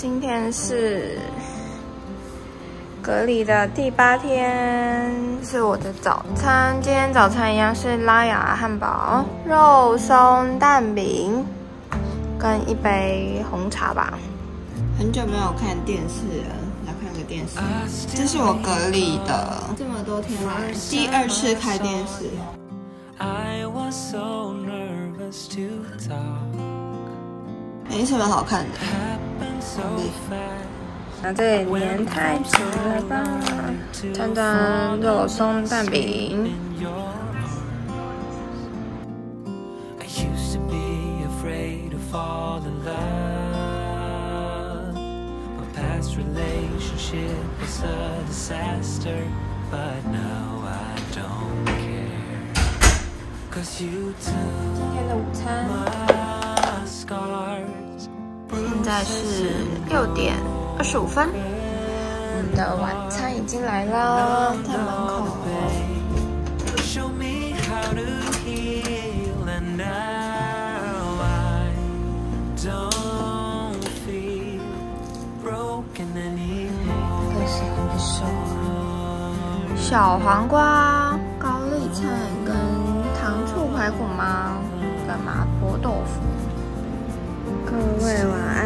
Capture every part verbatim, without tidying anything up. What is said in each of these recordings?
今天是隔离的第八天，是我的早餐。今天早餐一样是拉雅汉堡、肉松蛋饼跟一杯红茶吧。很久没有看电视了，来看个电视。这是我隔离的这么多天来第二次开电视。 I was so nervous to talk. 没什么好看的。那这也粘太紧了吧？当当，肉松蛋饼。今天的午餐，现在是六点二十五分，我们的晚餐已经来了，在门口。这是很熟，小黄瓜、高丽菜跟 排骨吗？干嘛薄豆腐？各位晚安。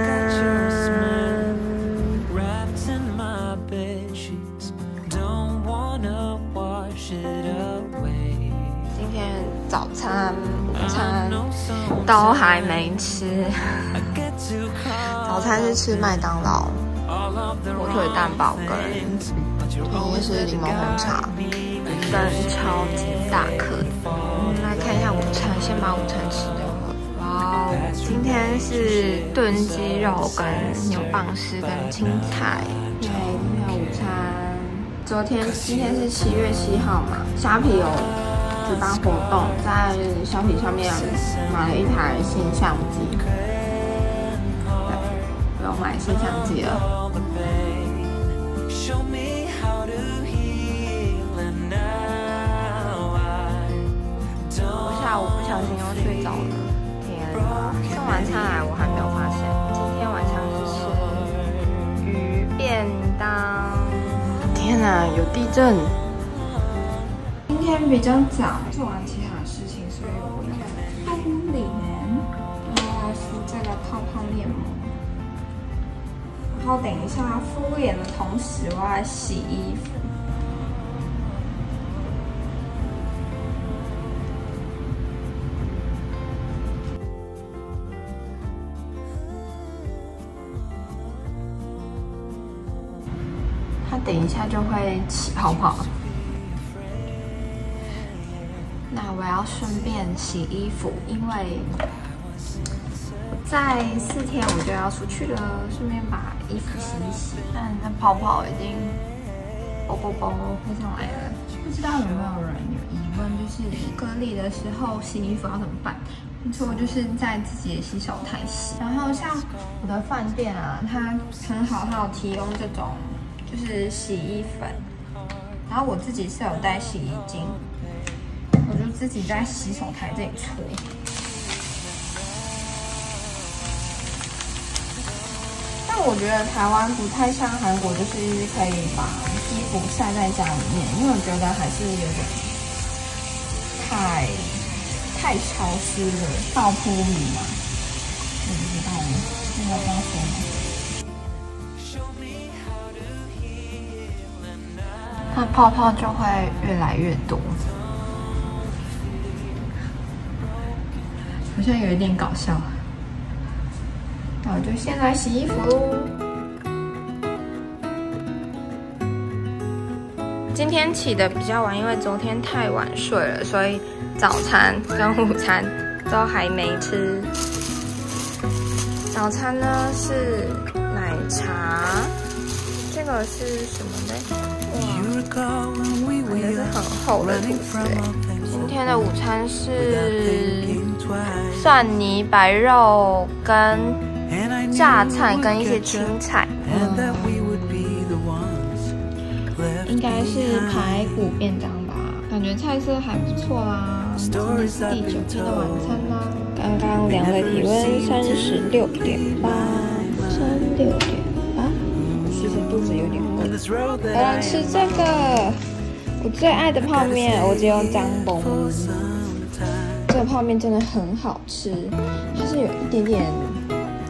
今天早餐、午餐都还没吃。早餐是吃麦当劳火腿蛋堡跟就是柠檬红茶，跟超级大颗的。 来看一下午餐，先把午餐吃掉了。哇哦，今天是炖鸡肉跟牛蒡丝跟青菜。对，今天午餐。昨天，今天是七月七号嘛，虾皮有举办活动，在虾皮上面买了一台新相机。对，我要买新相机了。 我不小心又睡着了，天啊！送晚餐来我还没有发现。今天晚上是吃鱼便当。天啊，有地震！今天比较早做完其他事情，所以我要敷脸，然后来敷这个泡泡面膜。然后等一下敷脸的同时，我要来洗衣服。 等一下就会起泡泡，那我要顺便洗衣服，因为在四天我就要出去了，顺便把衣服洗一洗。但那泡泡已经啵啵啵飞上来了，不知道有没有人有疑问，就是隔离的时候洗衣服要怎么办？没错，就是在自己的洗手台洗。然后像我的饭店啊，它很好，它有提供这种。 就是洗衣粉，然后我自己是有带洗衣精，我就自己在洗手台这里搓。但我觉得台湾不太像韩国，就是可以把衣服晒在家里面，因为我觉得还是有点太太潮湿了，倒扑你嘛，我不知道，那个要说吗？ 那泡泡就会越来越多，好像有一点搞笑。那我就先来洗衣服喽。今天起的比较晚，因为昨天太晚睡了，所以早餐跟午餐都还没吃。早餐呢是奶茶，这个是什么呢？ 哇，我觉得是很厚的吐司。今天的午餐是蒜泥白肉跟榨菜跟一些青菜，嗯、应该是排骨便当吧？感觉菜色还不错啦。今天是第九天的晚餐啦，刚刚量的体温三十六点八，三六点。肚子有点饿。我来吃这个，我最爱的泡面，我只用张崩。这个泡面真的很好吃，它是有一点点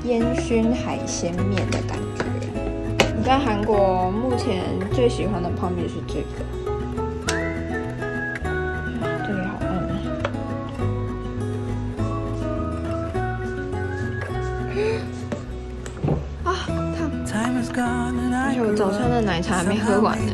烟熏海鲜面的感觉。你知道韩国目前最喜欢的泡面是这个。 而且我早上的奶茶还没喝完呢。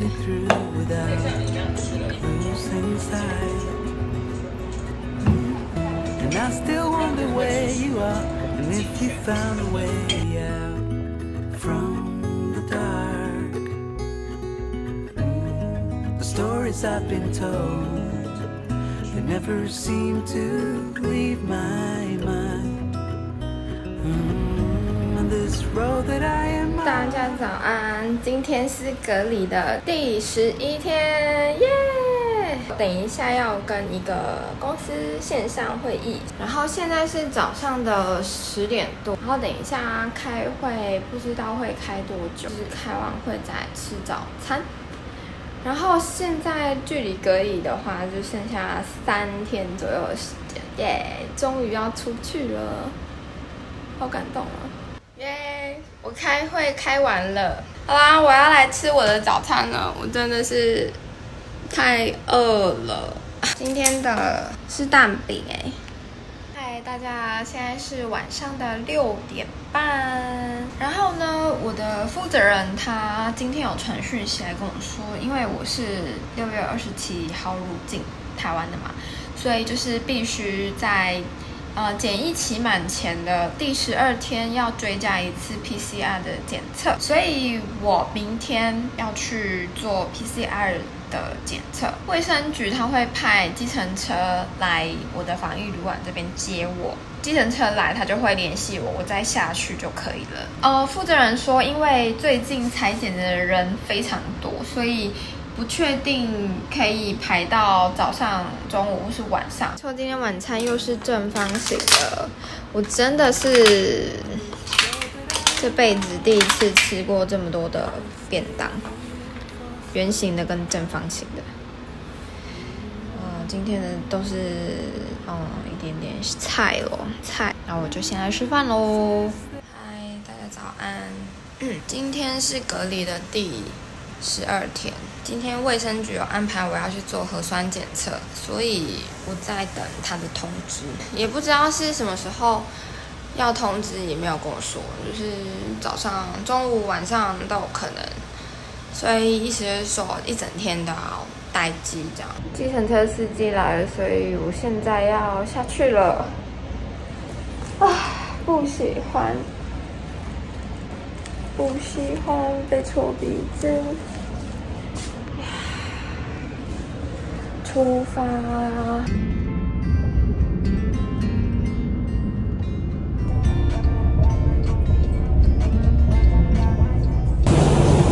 大家早安，今天是隔离的第十一天，耶！等一下要跟一个公司线上会议，然后现在是早上的十点多，然后等一下开会，不知道会开多久，就是开完会再吃早餐。然后现在距离隔离的话，就剩下三天左右的时间，耶！终于要出去了，好感动啊！ 耶！ Yeah, 我开会开完了，好啦，我要来吃我的早餐了。我真的是太饿了。今天的是蛋饼哎、欸。嗨，大家，现在是晚上的六点半。然后呢，我的负责人他今天有传讯息来跟我说，因为我是六月二十七号入境台湾的嘛，所以就是必须在。 呃，检疫期满前的第十二天要追加一次 P C R 的检测，所以我明天要去做 P C R 的检测。卫生局他会派计程车来我的防疫旅馆这边接我，计程车来他就会联系我，我再下去就可以了。呃，负责人说，因为最近采检的人非常多，所以。 不确定可以排到早上、中午或是晚上。就今天晚餐又是正方形的，我真的是这辈子第一次吃过这么多的便当，圆形的跟正方形的。嗯，今天的都是嗯一点点菜咯，菜。那我就先来吃饭咯。嗨，大家早安。今天是隔离的第十二天。 今天卫生局有安排我要去做核酸检测，所以我在等他的通知，也不知道是什么时候要通知，也没有跟我说，就是早上、中午、晚上都有可能，所以意思就是说一整天都要待机这样。计程车司机来了，所以我现在要下去了。啊，不喜欢，不喜欢被戳鼻子。 出发！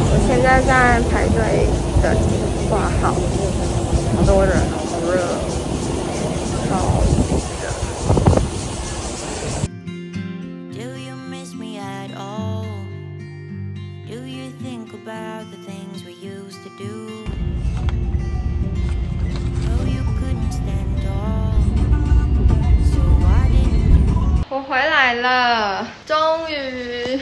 我现在在排队等挂号，好多人，好热，好热。 我回来了，终于，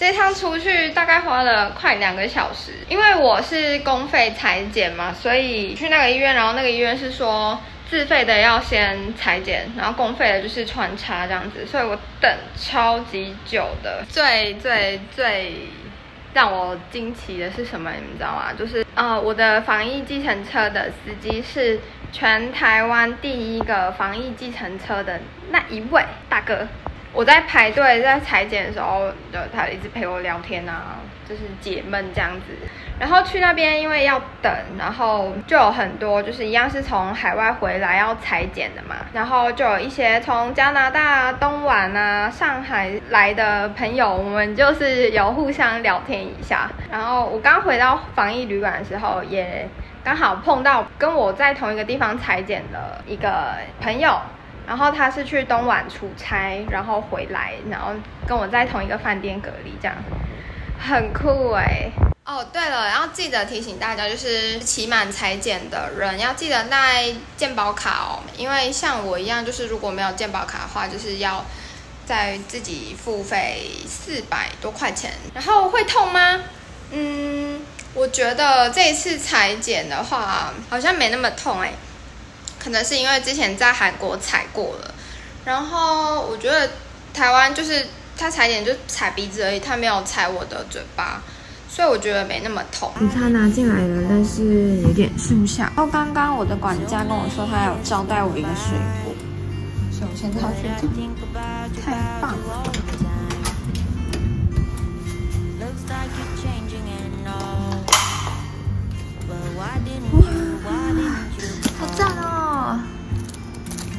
这趟出去大概花了快两个小时，因为我是公费采检嘛，所以去那个医院，然后那个医院是说自费的要先采检，然后公费的就是穿插这样子，所以我等超级久的。最最最让我惊奇的是什么？你们知道吗？就是呃，我的防疫计程车的司机是。 全台湾第一个防疫计程车的那一位大哥，我在排队在采检的时候，就他一直陪我聊天啊，就是解闷这样子。然后去那边因为要等，然后就有很多就是一样是从海外回来要采检的嘛，然后就有一些从加拿大、东莞啊、上海来的朋友，我们就是有互相聊天一下。然后我刚回到防疫旅馆的时候也。 刚好碰到跟我在同一个地方采检的一个朋友，然后他是去东莞出差，然后回来，然后跟我在同一个饭店隔离这样。很酷哎、欸。哦，对了，然后记得提醒大家，就是期满裁剪的人要记得带健保卡哦，因为像我一样，就是如果没有健保卡的话，就是要再自己付费四百多块钱。然后会痛吗？嗯，我觉得这一次裁剪的话，好像没那么痛哎、欸，可能是因为之前在韩国裁过了。然后我觉得台湾就是他裁剪就裁鼻子而已，他没有裁我的嘴巴。所以我觉得没那么痛。午餐拿进来了，但是有点吃不下。然后刚刚我的管家跟我说，他有招待我一个水果，所以我现在要去吃。太棒了！哇，好赞哦！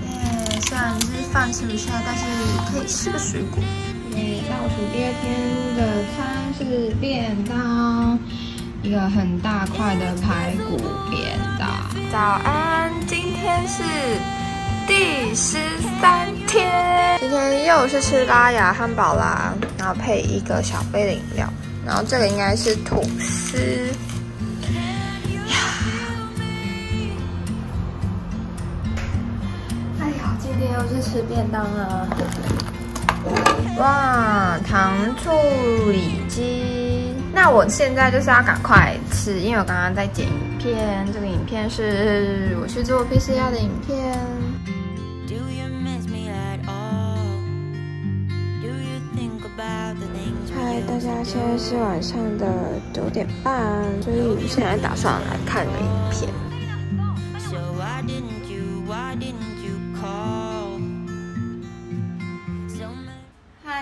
耶，虽然是饭吃不下，但是可以吃个水果。倒数第二天的餐是便当，一个很大块的排骨便当。早安，今天是第十三天，今天又是吃拉雅汉堡啦，然后配一个小杯的饮料，然后这个应该是吐司。哎呀，今天又是吃便当啊！哇，糖醋里脊！那我现在就是要赶快吃，因为我刚刚在剪影片，这个影片是我去做 P C R 的影片。嗨，大家，现在是晚上的九点半，所以我现在打算来看个影片。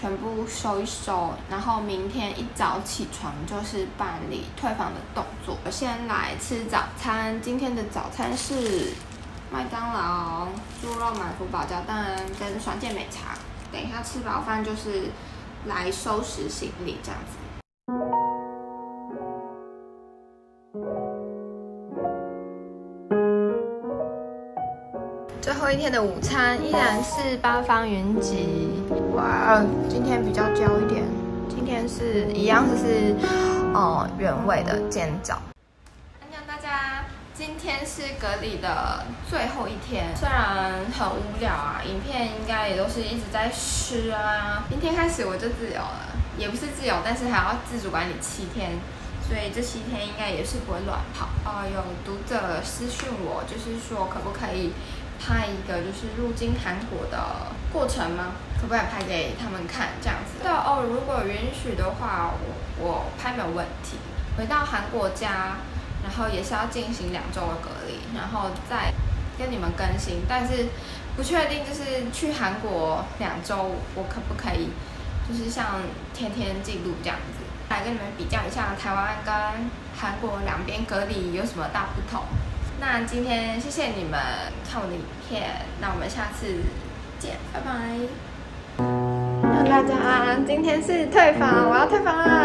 全部收一收，然后明天一早起床就是办理退房的动作。我先来吃早餐，今天的早餐是麦当劳猪肉满福堡加蛋跟酸芥美茶。等一下吃饱饭就是来收拾行李这样子。最后一天的午餐依然是八方云集，哇，今天比较焦一点，今天是一样就是，呃，原味的煎饺。安妞大家，今天是隔离的最后一天，虽然很无聊啊，影片应该也都是一直在吃啊。明天开始我就自由了，也不是自由，但是还要自主管理七天。所以这七天应该也是不会乱跑。呃，有读者私讯我，就是说可不可以拍一个就是入境韩国的过程吗？可不可以拍给他们看这样子？对哦，如果允许的话，我我拍没有问题。回到韩国家，然后也是要进行两周的隔离，然后再跟你们更新。但是不确定就是去韩国两周，我可不可以就是像天天记录这样子？来跟你们比较一下台湾跟韩国两边隔离有什么大不同。那今天谢谢你们看我的影片，那我们下次见，拜拜。那大家今天是退房，我要退房啦。